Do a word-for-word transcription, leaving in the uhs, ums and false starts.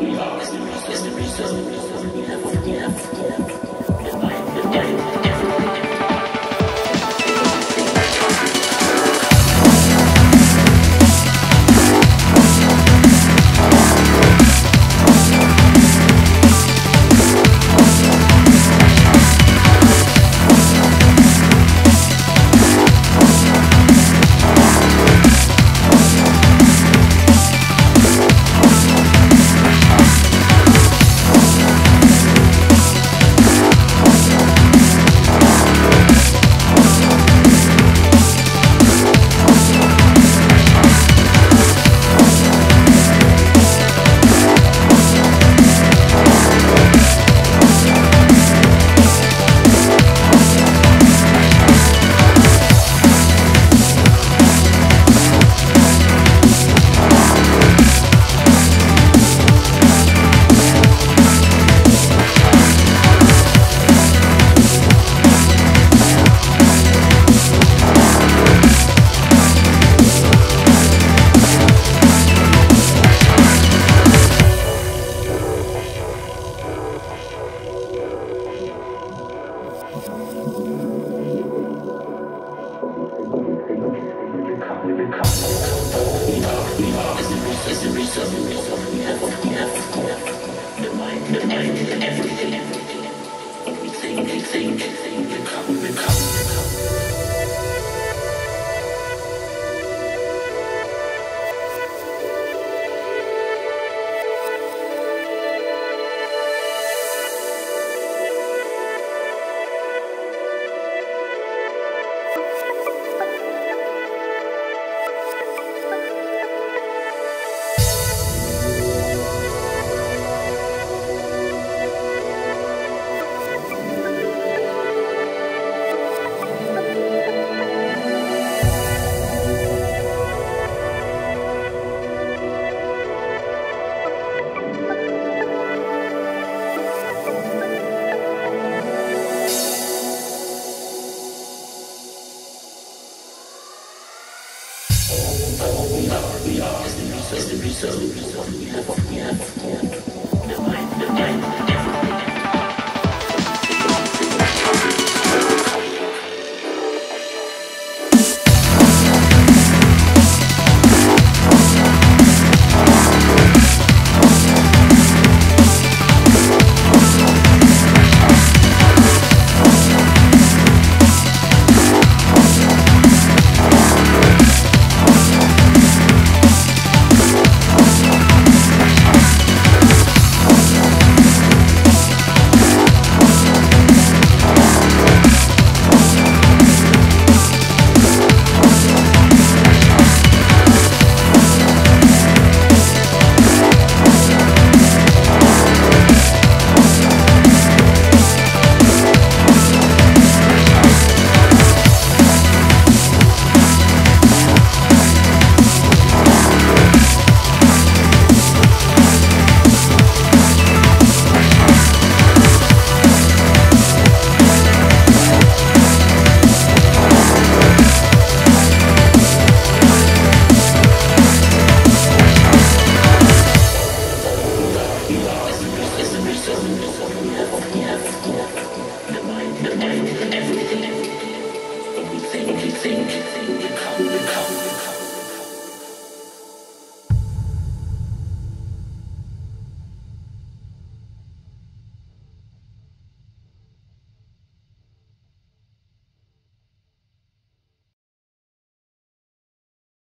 We are, we are, as the reason, as the reason, we have, we have.